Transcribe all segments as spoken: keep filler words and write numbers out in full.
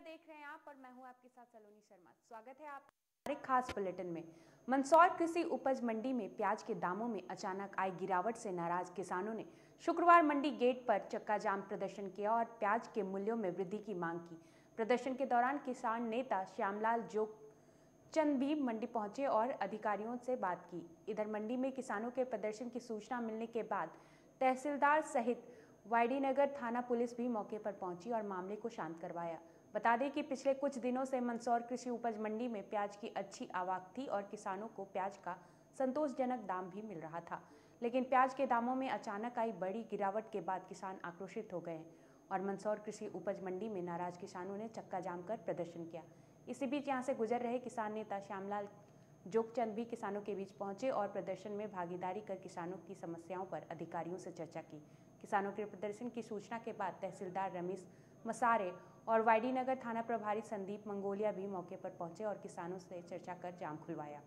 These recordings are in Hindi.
मीडिया देख रहे हैं आप और मैं हूं आपके साथ सलोनी शर्मा। स्वागत है आप हमारे खास बुलेटिन में। मंसौर कृषि उपज मंडी में प्याज के दामों में अचानक आई गिरावट से नाराज किसानों ने शुक्रवार मंडी गेट पर चक्का जाम प्रदर्शन किया और प्याज के मूल्यों में वृद्धि की मांग की। प्रदर्शन के दौरान किसान नेता श्यामलाल जोगचंद भी मंडी पहुंचे और अधिकारियों से बात की। इधर मंडी में किसानों के प्रदर्शन की सूचना मिलने के बाद तहसीलदार सहित वाईडी नगर थाना पुलिस भी मौके पर पहुंची और मामले को शांत करवाया। बता दें कि पिछले कुछ दिनों से मंदसौर कृषि उपज मंडी में प्याज की अच्छी आवक थी और किसानों को प्याज का संतोषजनक दाम भी मिल रहा था, लेकिन प्याज के दामों में अचानक आई बड़ी गिरावट के बाद किसान आक्रोशित हो गए और मंदसौर कृषि उपज मंडी में नाराज किसानों ने चक्का जाम कर प्रदर्शन किया। इसी बीच यहाँ से गुजर रहे किसान नेता श्यामलाल जोगचंद भी किसानों के बीच पहुंचे और प्रदर्शन में भागीदारी कर किसानों की समस्याओं पर अधिकारियों से चर्चा की। किसानों के प्रदर्शन की सूचना के बाद तहसीलदार रमेश मसारे और वाईडी नगर थाना प्रभारी संदीप मंगोलिया भी मौके पर पहुंचे और किसानों से चर्चा कर जाम खुलवाया।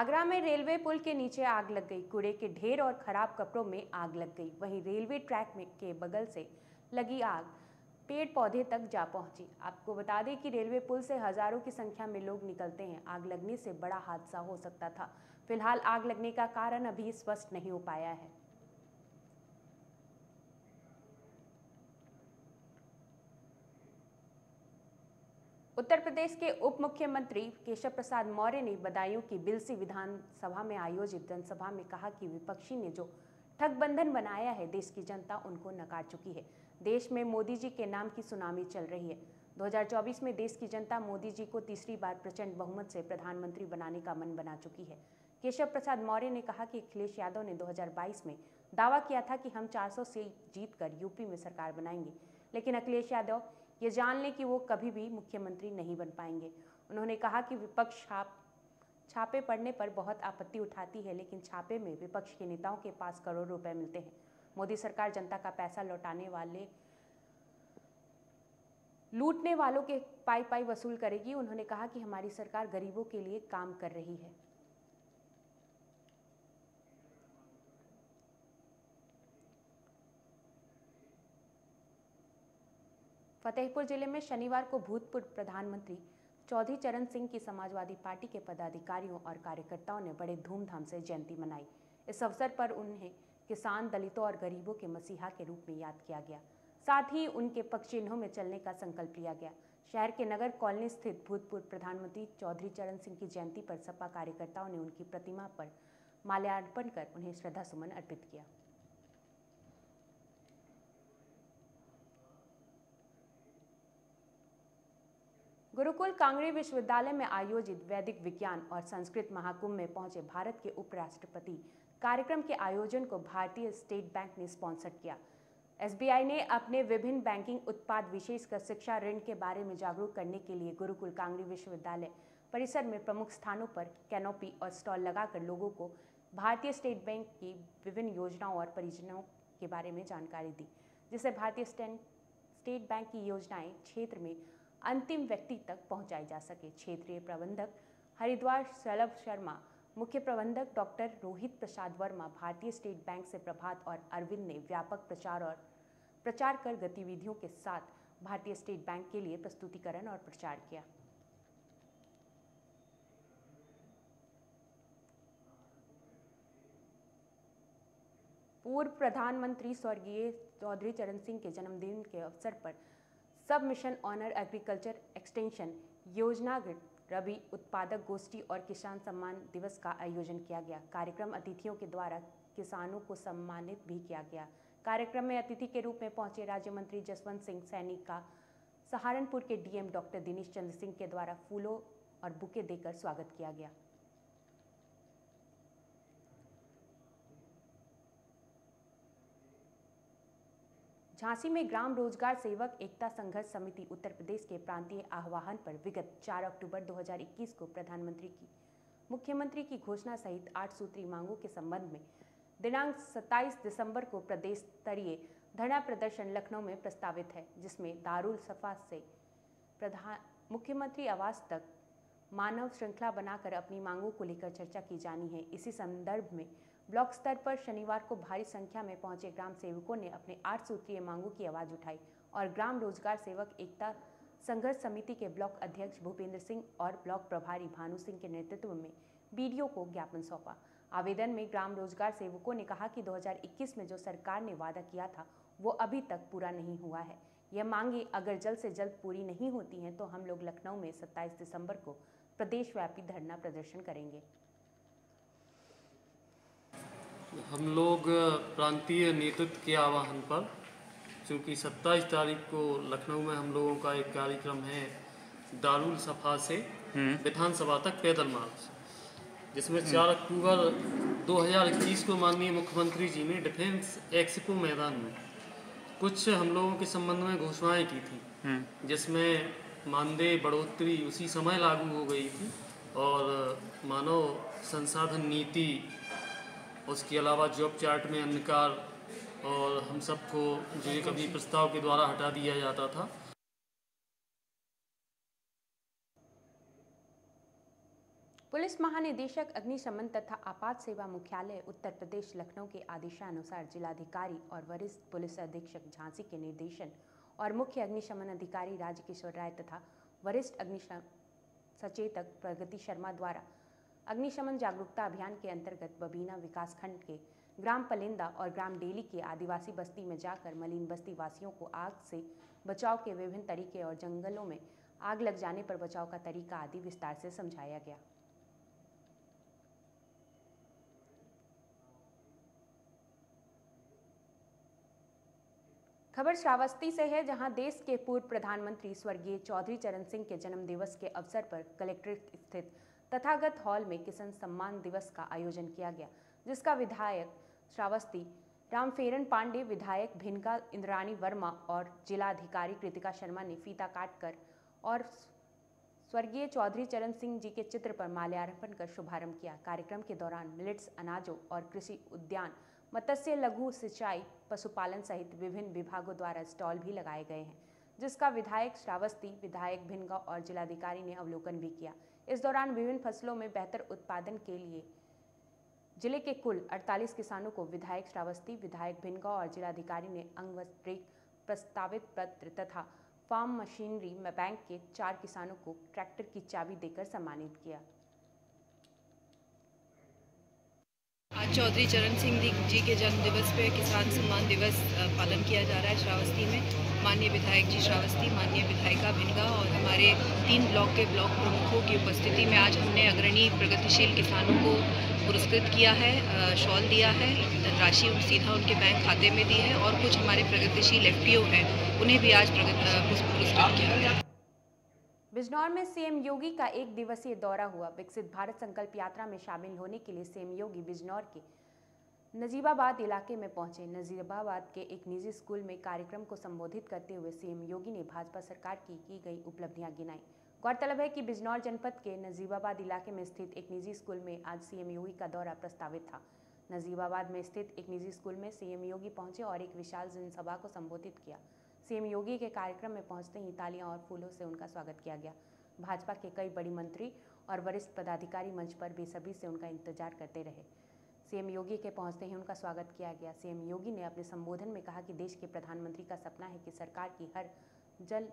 आगरा में रेलवे पुल के नीचे आग लग गई। कूड़े के ढेर और खराब कपड़ों में आग लग गई। वहीं रेलवे ट्रैक में के बगल से लगी आग पेड़ पौधे तक जा पहुंची। आपको बता दें कि रेलवे पुल से हजारों की संख्या में लोग निकलते हैं। आग लगने से बड़ा हादसा हो सकता था। फिलहाल आग लगने का कारण अभी स्पष्ट नहीं हो पाया है। उत्तर प्रदेश के उप मुख्यमंत्री केशव प्रसाद मौर्य ने बदायूं की बिलसी विधानसभा में आयोजित जनसभा में कहा कि विपक्षी ने जो ठगबंधन बनाया है, देश की जनता उनको नकार चुकी है। देश में मोदी जी के नाम की सुनामी चल रही है। दो हज़ार चौबीस में देश की जनता मोदी जी को तीसरी बार प्रचंड बहुमत से प्रधानमंत्री बनाने का मन बना चुकी है। केशव प्रसाद मौर्य ने कहा कि अखिलेश यादव ने दो हज़ार बाईस में दावा किया था कि हम चार सौ सीट जीतकर यूपी में सरकार बनाएंगे, लेकिन अखिलेश यादव ये जान लें कि वो कभी भी मुख्यमंत्री नहीं बन पाएंगे। उन्होंने कहा कि विपक्ष छाप छापे पड़ने पर बहुत आपत्ति उठाती है, लेकिन छापे में विपक्ष के नेताओं के पास करोड़ रुपए मिलते हैं। मोदी सरकार जनता का पैसा लौटाने वाले लूटने वालों के पाई पाई वसूल करेगी। उन्होंने कहा कि हमारी सरकार गरीबों के लिए काम कर रही है। फतेहपुर जिले में शनिवार को भूतपूर्व प्रधानमंत्री चौधरी चरण सिंह की समाजवादी पार्टी के पदाधिकारियों और कार्यकर्ताओं ने बड़े धूमधाम से जयंती मनाई। इस अवसर पर उन्हें किसान, दलितों और गरीबों के मसीहा के रूप में याद किया गया। साथ ही उनके पक्ष चिन्हों में चलने का संकल्प लिया गया। शहर के नगर कॉलोनी स्थित भूतपूर्व प्रधानमंत्री चौधरी चरण सिंह की जयंती पर सपा कार्यकर्ताओं ने उनकी प्रतिमा पर माल्यार्पण कर उन्हें श्रद्धासुमन अर्पित किया। गुरुकुल कांगड़ी विश्वविद्यालय में आयोजित वैदिक विज्ञान और संस्कृत महाकुंभ में पहुंचे भारत के उपराष्ट्रपति। कार्यक्रम के आयोजन को भारतीय स्टेट बैंक ने स्पॉन्सर किया। एस बी आई ने अपने विभिन्न बैंकिंग उत्पाद, विशेषकर शिक्षा ऋण के बारे में जागरूक करने के लिए गुरुकुल कांगड़ी विश्वविद्यालय परिसर में प्रमुख स्थानों पर कैनोपी और स्टॉल लगाकर लोगों को भारतीय स्टेट बैंक की विभिन्न योजनाओं और परियोजनाओं के बारे में जानकारी दी, जिससे भारतीय स्टेट बैंक की योजनाएँ क्षेत्र में अंतिम व्यक्ति तक पहुंचाई जा सके। क्षेत्रीय प्रबंधक हरिद्वार सैलभ शर्मा, मुख्य प्रबंधक डॉक्टर रोहित प्रसाद वर्मा, भारतीय स्टेट बैंक से प्रभात और अरविंद ने व्यापक प्रचार और प्रचार कर गतिविधियों के साथ भारतीय स्टेट बैंक के लिए प्रस्तुतिकरण और प्रचार किया। पूर्व प्रधानमंत्री स्वर्गीय चौधरी चरण सिंह के जन्मदिन के अवसर पर सब मिशन ऑनर एग्रीकल्चर एक्सटेंशन योजना रबी उत्पादक गोष्ठी और किसान सम्मान दिवस का आयोजन किया गया। कार्यक्रम अतिथियों के द्वारा किसानों को सम्मानित भी किया गया। कार्यक्रम में अतिथि के रूप में पहुंचे राज्य मंत्री जसवंत सिंह सैनी का सहारनपुर के D M doctor Dinesh Chandra Singh के द्वारा फूलों और बुके देकर स्वागत किया गया। झांसी में ग्राम रोजगार सेवक एकता संघर्ष समिति उत्तर प्रदेश के प्रांतीय आह्वान पर विगत चार अक्टूबर दो हज़ार इक्कीस को प्रधानमंत्री की मुख्यमंत्री की घोषणा सहित आठ सूत्री मांगों के संबंध में दिनांक सत्ताईस दिसंबर को प्रदेश स्तरीय धरना प्रदर्शन लखनऊ में प्रस्तावित है, जिसमें दारुल सफा से प्रधान मुख्यमंत्री आवास तक मानव श्रृंखला बनाकर अपनी मांगों को लेकर चर्चा की जानी है। इसी संदर्भ में ब्लॉक स्तर पर शनिवार को भारी संख्या में पहुंचे ग्राम सेवकों ने अपने आठ सूत्रीय मांगों की आवाज़ उठाई और ग्राम रोजगार सेवक एकता संघर्ष समिति के ब्लॉक अध्यक्ष भूपेंद्र सिंह और ब्लॉक प्रभारी भानु सिंह के नेतृत्व में बीडीओ को ज्ञापन सौंपा। आवेदन में ग्राम रोजगार सेवकों ने कहा कि दो हज़ार इक्कीस में जो सरकार ने वादा किया था वो अभी तक पूरा नहीं हुआ है। यह मांगें अगर जल्द से जल्द पूरी नहीं होती हैं तो हम लोग लखनऊ में सत्ताईस दिसंबर को प्रदेशव्यापी धरना प्रदर्शन करेंगे। हम लोग प्रांतीय नेतृत्व के आह्वान पर, चूँकि सत्ताईस तारीख को लखनऊ में हम लोगों का एक कार्यक्रम है दारुल सफा से विधानसभा तक पैदल मार्च, जिसमें चार अक्टूबर दो हज़ार इक्कीस को माननीय मुख्यमंत्री जी ने डिफेंस एक्सपो मैदान में कुछ हम लोगों के संबंध में घोषणाएं की थी, जिसमें मानदेय बढ़ोतरी उसी समय लागू हो गई थी और मानव संसाधन नीति, उसके अलावा जॉब चार्ट में अन्यकार और हम सबको जो कभी प्रस्ताव के द्वारा हटा दिया जाता था। पुलिस महानिदेशक अग्निशमन तथा आपात सेवा मुख्यालय उत्तर प्रदेश लखनऊ के आदेशानुसार जिलाधिकारी और वरिष्ठ पुलिस अधीक्षक झांसी के निर्देशन और मुख्य अग्निशमन अधिकारी राजकिशोर राय तथा वरिष्ठ अग्निशमन सचेतक प्रगति शर्मा द्वारा अग्निशमन जागरूकता अभियान के अंतर्गत बबीना विकासखंड के ग्राम पलिंदा और ग्राम डेली के आदिवासी बस्ती में जाकर मलिन बस्ती वासियों को आग से बचाव के विभिन्न तरीके और जंगलों में आग लग जाने पर बचाव का तरीका आदि विस्तार से समझाया गया। खबर श्रावस्ती से है, जहां देश के पूर्व प्रधानमंत्री स्वर्गीय चौधरी चरण सिंह के जन्म दिवस के अवसर पर कलेक्ट्रेट स्थित तथागत हॉल में किसान सम्मान दिवस का आयोजन किया गया, जिसका विधायक श्रावस्ती रामफेरन पांडे, विधायक भिनका इंद्रानी वर्मा और जिलाधिकारी कृतिका शर्मा ने फीता काटकर और स्वर्गीय चौधरी चरण सिंह जी के चित्र पर माल्यार्पण कर शुभारंभ किया। कार्यक्रम के दौरान मिलेट्स अनाजों और कृषि उद्यान, मत्स्य, लघु सिंचाई, पशुपालन सहित विभिन्न विभागों द्वारा स्टॉल भी लगाए गए हैं, जिसका विधायक श्रावस्ती, विधायक भिनका और जिलाधिकारी ने अवलोकन भी किया। इस दौरान विभिन्न फसलों में बेहतर उत्पादन के लिए जिले के कुल अड़तालीस किसानों को विधायक श्रावस्ती, विधायक भिनका और जिलाधिकारी ने अंगवस्त्रिक, प्रस्तावित पत्र तथा फार्म मशीनरी बैंक के चार किसानों को ट्रैक्टर की चाबी देकर सम्मानित किया। आज चौधरी चरण सिंह जी के जन्म दिवस पे किसान सम्मान दिवस पालन किया जा रहा है श्रावस्ती में। माननीय विधायक जी श्रावस्ती, माननीय विधायिका भिनका और हमारे तीन ब्लॉक के ब्लॉक प्रमुखों की उपस्थिति में आज हमने अग्रणी प्रगतिशील किसानों को पुरस्कृत किया है, शॉल दिया है, धनराशि सीधा उनके बैंक खाते में दी है और कुछ हमारे प्रगतिशील एफपीओ हैं उन्हें भी आज पुरस्कृत किया है। बिजनौर में सीएम योगी का एक दिवसीय दौरा हुआ। विकसित भारत संकल्प यात्रा में शामिल होने के लिए सीएम योगी बिजनौर के नजीबाबाद इलाके में पहुंचे। नजीबाबाद के एक निजी स्कूल में कार्यक्रम को संबोधित करते हुए सीएम योगी ने भाजपा सरकार की की गई उपलब्धियां गिनाई। गौरतलब है कि बिजनौर जनपद के नजीबाबाद इलाके में स्थित एक निजी स्कूल में आज सीएम योगी का दौरा प्रस्तावित था। नजीबाबाद में स्थित एक निजी स्कूल में सीएम योगी पहुंचे और एक विशाल जनसभा को संबोधित किया। सीएम योगी के कार्यक्रम में पहुंचते ही तालियां और फूलों से उनका स्वागत किया गया। भाजपा के कई बड़ी मंत्री और वरिष्ठ पदाधिकारी मंच पर बेसब्री से उनका इंतजार करते रहे। सीएम योगी के पहुंचते ही उनका स्वागत किया गया। सीएम योगी ने अपने संबोधन में कहा कि देश के प्रधानमंत्री का सपना है कि सरकार की हर जल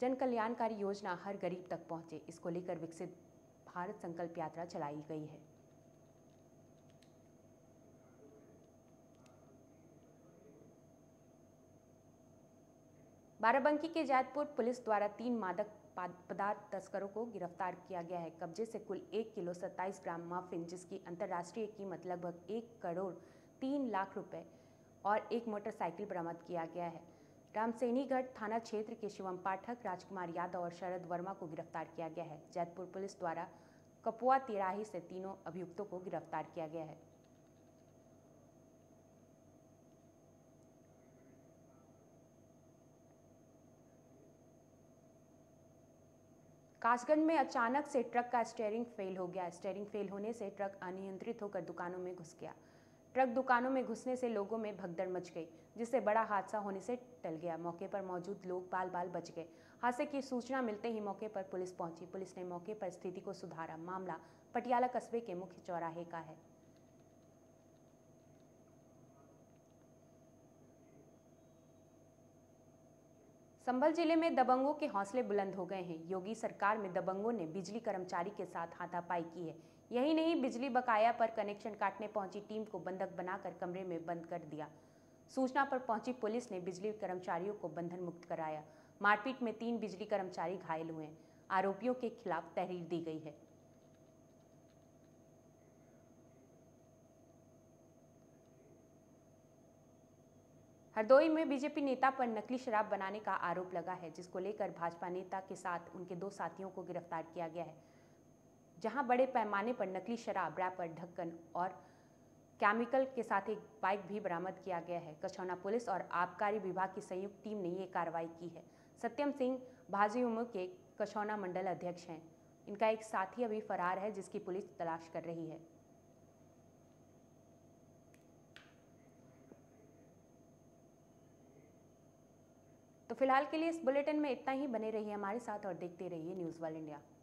जन कल्याणकारी योजना हर गरीब तक पहुंचे। इसको लेकर विकसित भारत संकल्प यात्रा चलाई गई है। बाराबंकी के जैतपुर पुलिस द्वारा तीन मादक पदार्थ तस्करों को गिरफ्तार किया गया है। कब्जे से कुल एक किलो सत्ताईस ग्राम मॉर्फिन, जिसकी अंतर्राष्ट्रीय कीमत लगभग एक करोड़ तीन लाख रुपए और एक मोटरसाइकिल बरामद किया गया है। रामसेनीगढ़ थाना क्षेत्र के शिवम पाठक, राजकुमार यादव और शरद वर्मा को गिरफ्तार किया गया है। जैतपुर पुलिस द्वारा कपुआ तिराही से तीनों अभियुक्तों को गिरफ्तार किया गया है। कासगंज में अचानक से ट्रक का स्टीयरिंग फेल हो गया। स्टीयरिंग फेल होने से ट्रक अनियंत्रित होकर दुकानों में घुस गया। ट्रक दुकानों में घुसने से लोगों में भगदड़ मच गई, जिससे बड़ा हादसा होने से टल गया। मौके पर मौजूद लोग बाल बाल बच गए। हादसे की सूचना मिलते ही मौके पर पुलिस पहुंची। पुलिस ने मौके पर स्थिति को सुधारा। मामला पटियाला कस्बे के मुख्य चौराहे का है। संभल जिले में दबंगों के हौसले बुलंद हो गए हैं। योगी सरकार में दबंगों ने बिजली कर्मचारी के साथ हाथापाई की है। यही नहीं, बिजली बकाया पर कनेक्शन काटने पहुंची टीम को बंधक बनाकर कमरे में बंद कर दिया। सूचना पर पहुंची पुलिस ने बिजली कर्मचारियों को बंधन मुक्त कराया। मारपीट में तीन बिजली कर्मचारी घायल हुए। आरोपियों के खिलाफ तहरीर दी गई है। हरदोई में बीजेपी नेता पर नकली शराब बनाने का आरोप लगा है, जिसको लेकर भाजपा नेता के साथ उनके दो साथियों को गिरफ्तार किया गया है, जहां बड़े पैमाने पर नकली शराब, रैपर, ढक्कन और केमिकल के साथ एक बाइक भी बरामद किया गया है। कछौना पुलिस और आबकारी विभाग की संयुक्त टीम ने ये कार्रवाई की है। सत्यम सिंह भाजी उम्र के कछौना मंडल अध्यक्ष हैं। इनका एक साथी अभी फरार है, जिसकी पुलिस तलाश कर रही है। तो फिलहाल के लिए इस बुलेटिन में इतना ही। बने रहिए हमारे साथ और देखते रहिए न्यूज़ वर्ल्ड इंडिया।